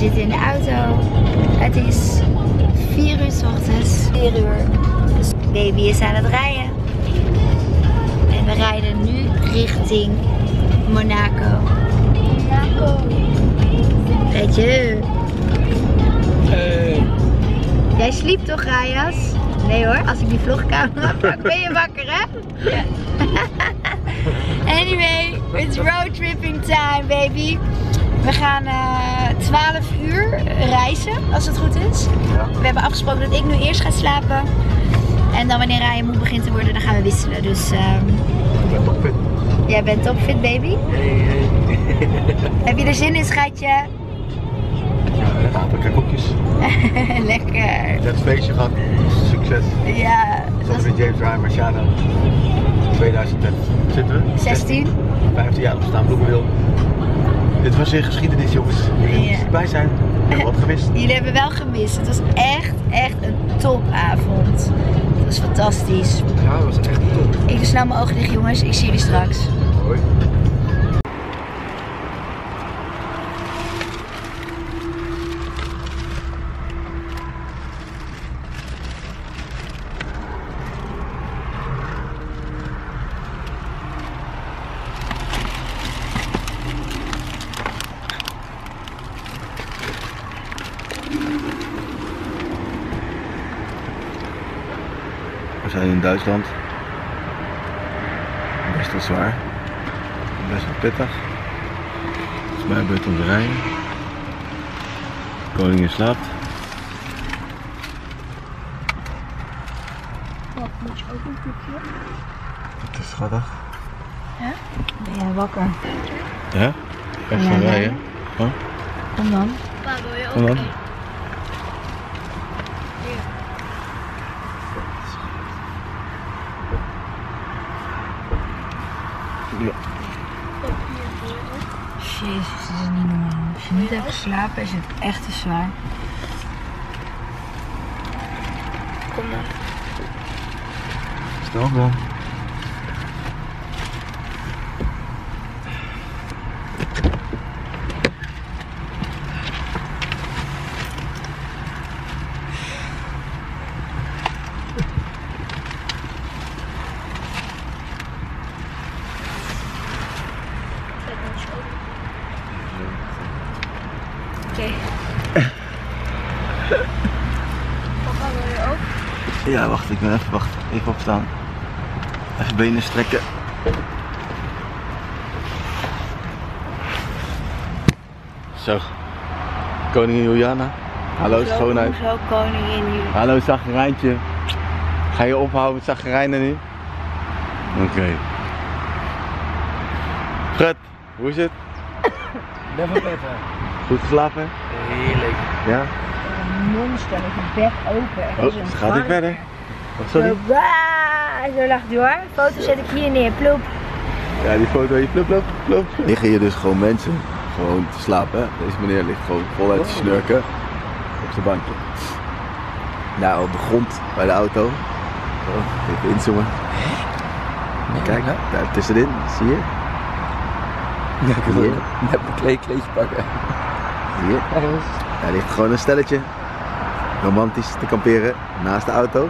zitten in de auto. Het is 4 uur 's ochtends. 4 uur. Baby is aan het rijden. En we rijden nu richting Monaco. Monaco. Weet je. Jij sliep toch, Rajas? Nee hoor, als ik die vlogcamera pak, ben je wakker, hè? Ja. Anyway, it's road tripping time, baby. We gaan 12 uur reizen, als het goed is. We hebben afgesproken dat ik nu eerst ga slapen. En dan wanneer Ryan moe begint te worden, dan gaan we wisselen. Dus, ik ben topfit. Jij bent topfit, baby? Heb je er zin in, schatje? Ja, lekker koekjes. Lekker. Dat feestje gaat succes. Ja. Dat is James Ryan Marciano. 2016. 15 jaar op staan Bloemenwil. Dit was weer geschiedenis, jongens. Jullie moesten erbij zijn. Jullie hebben wat gemist. Jullie hebben wel gemist. Het was echt een topavond. Het was fantastisch. Ja, het was echt top. Ik doe snel mijn ogen dicht, jongens. Ik zie jullie straks. Hoi. We zijn in Duitsland, best wel zwaar, best wel pittig. Volgens mij gebeurt onze rij. De koningin slaapt. Wat, moet je ook een koekje? Het is schattig. Ja? Ben jij wakker? Ja? Echt van rijden. Huh? Kom dan. Pa, wil je ook Kom dan. Ja. Jezus, dat is niet normaal. Als je niet hebt geslapen, is het echt te zwaar. Kom dan. Snel dan. Papa, wil je ook? Ja, wacht, ik ben even, wacht. Even opstaan. Even benen strekken. Zo. Koningin Juliana. Hallo, schoonheid. Hoezo koningin Juliana? Hallo, zachtgerijntje. Ga je ophouden met zachtgerijnen nu? Oké. Fred, hoe is het? Lekker even. Goed geslapen? Heerlijk. Ja? Monster met mijn bek open. Er is een gaat niet verder. Wat sorry? Zo lacht hij hoor. De foto zet ik hier neer. Ploep. Ja, die foto hier. Ploep, ploep, ploep. Liggen hier dus gewoon mensen. Gewoon te slapen. Hè? Deze meneer ligt gewoon voluit te snurken. Op zijn bankje. Nou, op de grond bij de auto. Oh, even inzoomen. Kijk, daar tussenin. Zie je? Ja, ik wil net een kleedje pakken. Hier. Daar ligt gewoon een stelletje romantisch te kamperen naast de auto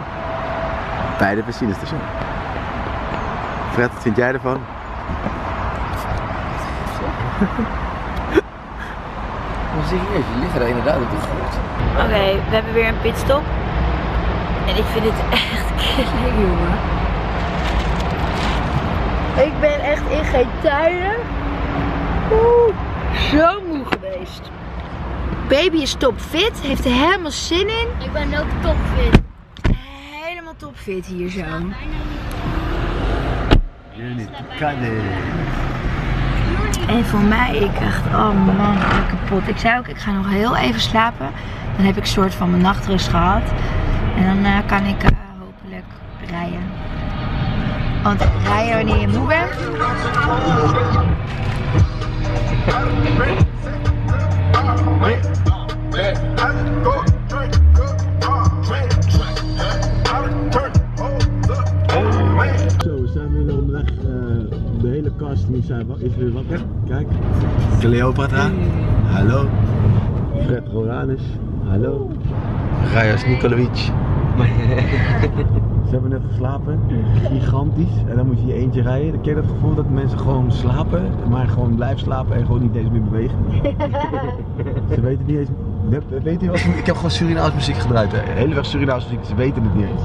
bij de benzinestation. Fred, wat vind jij ervan? Hoe zie je? Die liggen daar inderdaad op de grond. Oké, we hebben weer een pitstop. En ik vind dit echt killing, jongen. Ik ben echt in geen tijden. Oeh, zo moe geweest. Baby is topfit, heeft er helemaal zin in. Ik ben ook topfit. Helemaal topfit hier zo. En voor mij, ik dacht, oh man, ik ben kapot. Ik zei ook, ik ga nog heel even slapen. Dan heb ik een soort van mijn nachtrust gehad. En dan kan ik hopelijk rijden. Want rijden wanneer je moe bent. Is weer wakker? Kijk. Cleopatra. Hallo. Fred Roranus. Hallo. Rajas Nikolovic. Ze hebben net geslapen, gigantisch, en dan moet je je eentje rijden. Dan ken je dat gevoel dat mensen gewoon slapen, maar gewoon blijven slapen en gewoon niet eens meer bewegen. Ze weten niet eens, weet je wat? Ik heb gewoon Surinaams muziek gedraaid, hè. Hele weg Surinaams muziek, ze weten het niet eens.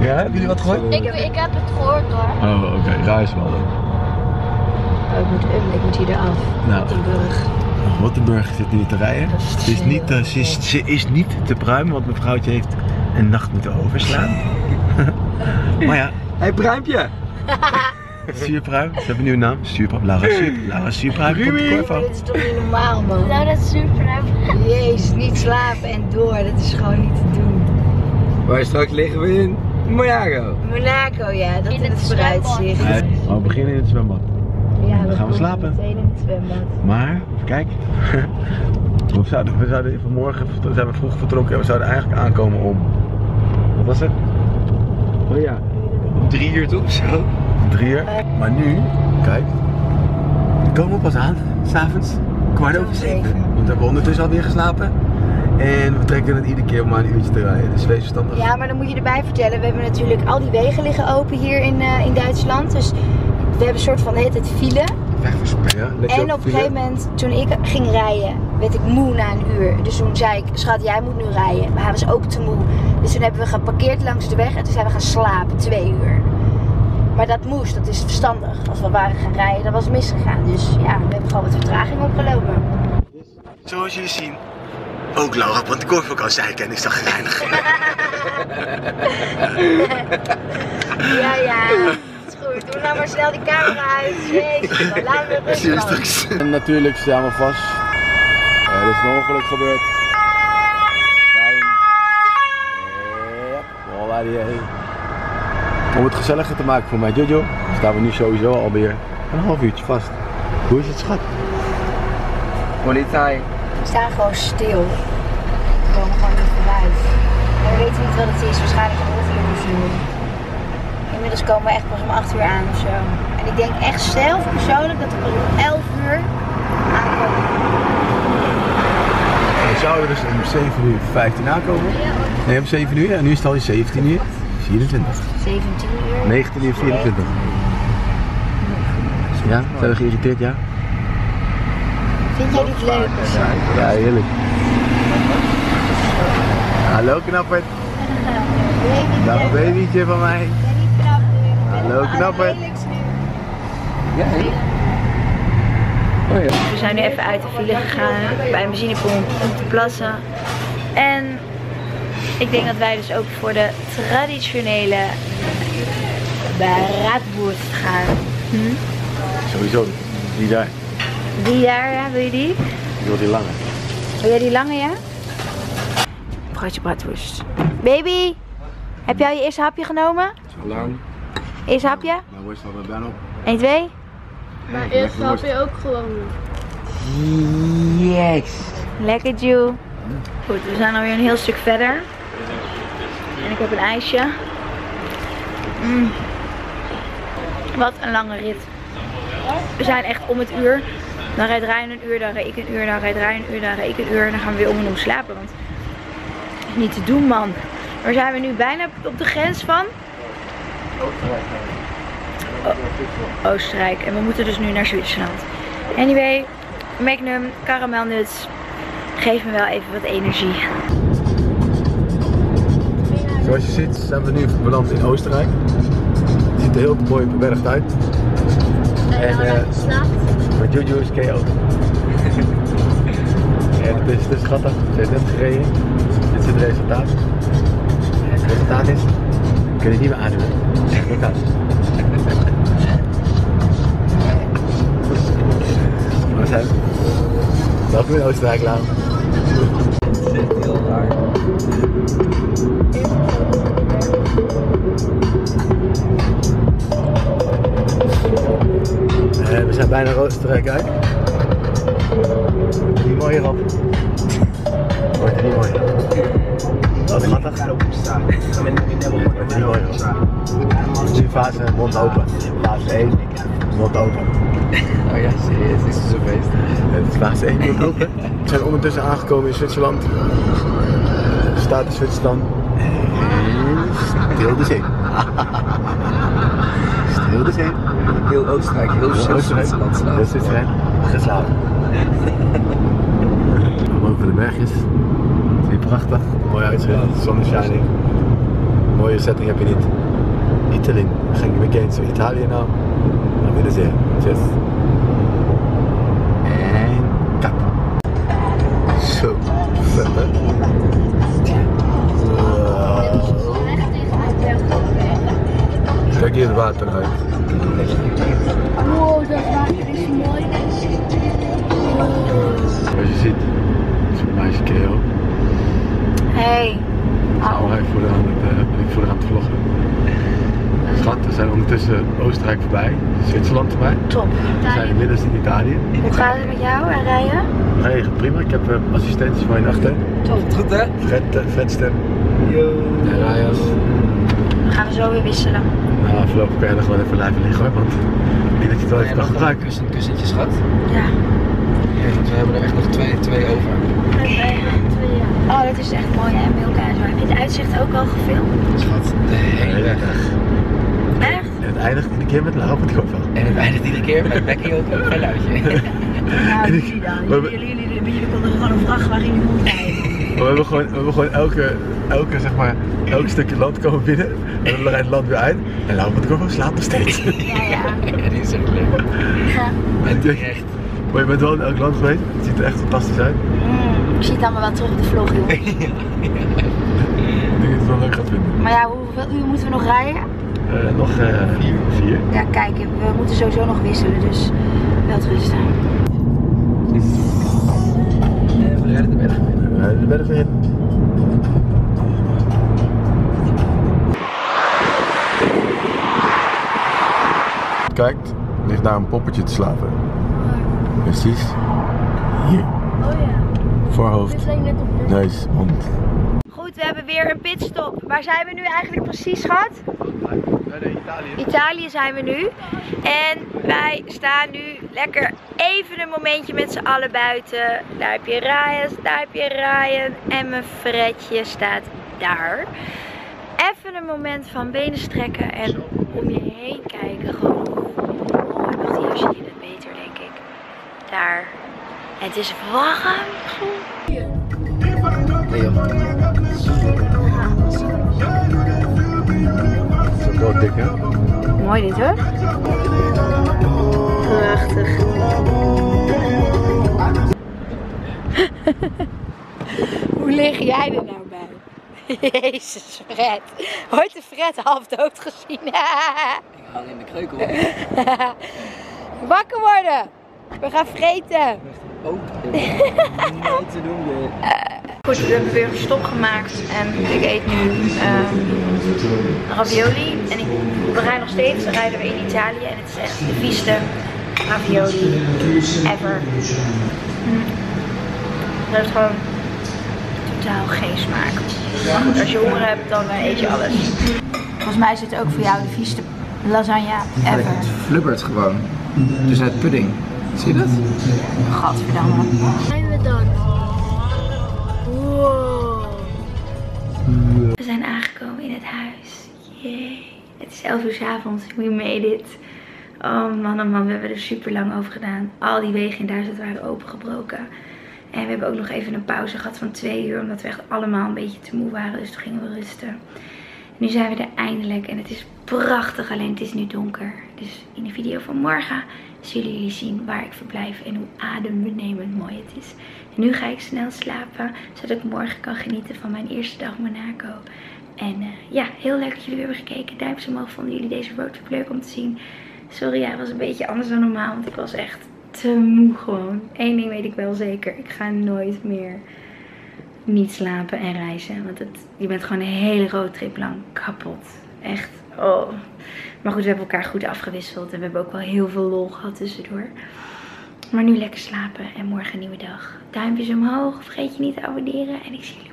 Ja, hebben jullie wat gehoord? Ik heb het gehoord hoor. Oh, oké, daar is wel dan. Oh, ik moet hier eraf, nou. Rottenburg zit nu te rijden. Ze is niet te pruimen, want mijn vrouwtje heeft een nacht moeten overslaan. Maar ja. Hé, Pruimpje! Zuurpruim, ze hebben nu een naam. Zuurpruim, Lara Zuurpruim. Dat is toch niet normaal, man? Lara Zuurpruim. Jezus, niet slapen en door, dat is gewoon niet te doen. Maar straks liggen we in Monaco. Monaco, ja, dat is het vooruitzicht. We beginnen in het zwembad. Ja, dan gaan we slapen. Meteen in het zwembad. Maar, even kijken. We zouden vanmorgen zijn we vroeg vertrokken en we zouden eigenlijk aankomen om. Wat was het? Oh ja. Om 3 uur toch? Zo. 3 uur. Maar nu, kijk. We komen pas aan, s'avonds. 7:15. Want we hebben ondertussen alweer geslapen. En we trekken het iedere keer om maar een uurtje te rijden. Dus wees verstandig. Ja, maar dan moet je erbij vertellen. We hebben natuurlijk al die wegen liggen open hier in Duitsland. Dus we hebben een soort van het file. Ja, en op een gegeven moment, toen ik ging rijden, werd ik moe na een uur. Dus toen zei ik, schat, jij moet nu rijden. Maar hij was ook te moe. Dus toen hebben we geparkeerd langs de weg en toen zijn we gaan slapen, 2 uur. Maar dat moest, dat is verstandig. Als we waren gaan rijden, dan was het misgegaan. Dus ja, we hebben gewoon wat vertraging opgelopen. Zoals jullie zien, ook Laura, want ik hoorde ook al zeiken en ik zag geinig. Ja, ja. Doe nou maar snel die camera uit, jezus, dan laten we het rustig. En natuurlijk staan we vast. Er is een ongeluk gebeurd. Fijn. Ja, voilà die heen. Om het gezelliger te maken voor mij Jojo, staan we nu sowieso alweer een half uurtje vast. Hoe is het, schat? Politie. We staan gewoon stil. We komen gewoon niet vooruit. We weten niet wat het is, waarschijnlijk een ongeluk. Inmiddels komen we echt pas om 8 uur aan of zo. En ik denk echt zelf persoonlijk dat we pas om 11 uur aankomen. We zouden dus om 7:15 aankomen. Nee, om 7 uur. En nu is het al 17:24. 17:00. 19:24. Ja, zijn we geïrriteerd, ja? Vind jij dit leuk? Ja, heerlijk. Hallo knappert. Dag babytje van mij. Hallo knappen! Ja, he? Oh, ja. We zijn nu even uit de file gegaan bij een benzinepomp om te plassen. En ik denk dat wij dus ook voor de traditionele braadworst gaan. Hm? Sowieso, die daar. Die daar, ja, wil je die? Ik wil die lange. Wil jij die lange, ja? Broodje braadworst. Baby, heb jij al je eerste hapje genomen? Zo lang. Eerst hapje? Ja, worst wel bij Ben op. 1, 2. Maar eerst hapje ook gewoon. Yes. Lekker, Ju. Goed, we zijn alweer een heel stuk verder. En ik heb een ijsje. Mm. Wat een lange rit. We zijn echt om het uur. Dan rijdt Ryan een uur, dan rijd ik een uur, dan rijdt Ryan een uur, dan rijd ik een uur. En dan gaan we weer om en om slapen, want dat is niet te doen, man. Waar zijn we nu bijna op de grens van? Oostenrijk. En we moeten dus nu naar Zwitserland. Anyway, Magnum, karamelnuts. Geef me wel even wat energie. Zoals je ziet zijn we nu beland in Oostenrijk. Het ziet er heel mooi bebergd uit. En met Jojo is KO. En het is dus schattig. Ze heeft net gereden. Dit is het resultaat. En het resultaat is... Ik kan het niet meer aandoen. Ik kan het. We zijn welkom in Oostenrijk, Laan. Het zit heel raar. We zijn bijna Oostenrijk uit. Wordt er niet mooier op. Wordt er niet mooier op. Dat is schattig. Dat is heel mooi. Nu fase, mond open. Fase 1, mond open. Oh ja, serieus, is het zo feest? Het is laatste één keer open. We zijn ondertussen aangekomen in Zwitserland. De staat in Zwitserland. Stil de zee. Stil de zee. Heel Oostenrijk, heel Zwitserland slapen. Heel Zwitserland geslapen. Boven de bergjes. Het is hier prachtig. Mooi uitzicht, zon is shining. Mooie setting heb je niet. Italië, ging je weer eens naar Italië nou. Dan willen ze. Tjus. En kap. Zo, vet hè. Kijk hier het water uit. Wow, dat water is mooi. Als je ziet, dat is een meisje kerel. Hey. Oh, hij voelde aan het vloggen. Schat, we zijn ondertussen Oostenrijk voorbij, Zwitserland voorbij. Top. We zijn inmiddels in Italië. Hoe gaat het met jou en rijden? Rijden prima, ik heb assistentie van je achter. Top. Goed hè? Vetster. En Rajas. We gaan zo weer wisselen. Nou, voorlopig kan je er gewoon even blijven liggen hoor, want ik denk dat je het wel even kan gebruiken. Een kussentje schat. Ja. We hebben er echt nog twee over. Oh, dat is echt mooi hè, Milka en zo. Heb je het uitzicht ook al gefilmd? Schat, de hele weg. Echt? En het eindigt iedere keer met een hap op het koffer. En het eindigt iedere keer met Becky op een geluidje. Nou, jullie dan. Jullie konden gewoon een vrachtwagen in je mond rijden. We hebben gewoon elke zeg maar, elk stukje land komen binnen. En dan rijdt het land weer uit. En Laura op het koffer slaapt nog steeds. Ja, die is echt leuk. Ja. Echt. Maar je bent wel in elk land geweest. Het ziet er echt fantastisch uit. Ik zie het allemaal wel terug op de vlog, joh. Ik denk dat het wel leuk gaat vinden. Maar ja, hoeveel uur moeten we nog rijden? Nog 4 uur. Ja, kijk, we moeten sowieso nog wisselen, dus wel rustig. We rijden de berg in. We rijden de berg in. Kijk, ligt daar een poppetje te slapen. Precies. Hier. Oh ja. Voorhoofd, neus, mond. Goed, we hebben weer een pitstop. Waar zijn we nu eigenlijk precies, schat? Bij Italië. Italië zijn we nu. En wij staan nu lekker even een momentje met z'n allen buiten. Daar heb je Rajas, daar heb je Ryan. En mijn Fredje staat daar. Even een moment van benen strekken en om je heen kijken. Gewoon. Oh, hier zie je het beter, denk ik. Daar. Het is warm. Dat is wel dik, hè? Mooi dit, hoor. Prachtig. Hoe lig jij er nou bij? Jezus, Fred. Ooit de Fred half dood gezien. Ik hang in de kreukel. Wakker worden. We gaan vreten. Oh, niet te doen. Goed, we hebben weer een stop gemaakt en ik eet nu ravioli. En we rijden nog steeds, rijden we in Italië en het is echt de vieste ravioli ever. Dat heeft gewoon totaal geen smaak. Maar goed, als je honger hebt, dan eet je alles. Volgens mij zit ook voor jou de vieste lasagne ever. Het flubbert gewoon, dus uit pudding. Zie je dat? Gadverdamme. Zijn we dan? Wow. We zijn aangekomen in het huis. Jee. Het is 11 uur 's avonds. We made it. Oh man, we hebben er super lang over gedaan. Al die wegen in Duitsland waren opengebroken. En we hebben ook nog even een pauze gehad van 2 uur. Omdat we echt allemaal een beetje te moe waren. Dus toen gingen we rusten. Nu zijn we er eindelijk en het is prachtig, alleen het is nu donker. Dus in de video van morgen zullen jullie zien waar ik verblijf en hoe adembenemend mooi het is. En nu ga ik snel slapen, zodat ik morgen kan genieten van mijn eerste dag Monaco. En ja, heel leuk dat jullie weer hebben gekeken. Duimpjes omhoog, vonden jullie deze roadtrip leuk om te zien. Sorry, ja, het was een beetje anders dan normaal, want ik was echt te moe gewoon. Eén ding weet ik wel zeker, ik ga nooit meer niet slapen en reizen. Want je bent gewoon een hele roadtrip lang kapot. Echt. Oh. Maar goed, we hebben elkaar goed afgewisseld. En we hebben ook wel heel veel lol gehad tussendoor. Maar nu lekker slapen en morgen een nieuwe dag. Duimpjes omhoog. Vergeet je niet te abonneren. En ik zie jullie.